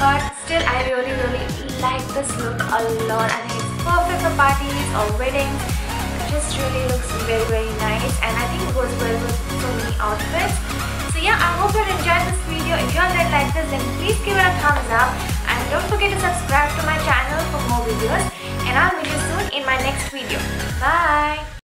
But still, I really like this look a lot, and it's perfect for parties or weddings. It just really looks very nice, and I think it goes well with so many outfits. So yeah, I hope you enjoyed this video. If you did like this, then please give it a thumbs up, and don't forget to subscribe to my channel for more videos, and I'll meet you soon in my next video. Bye!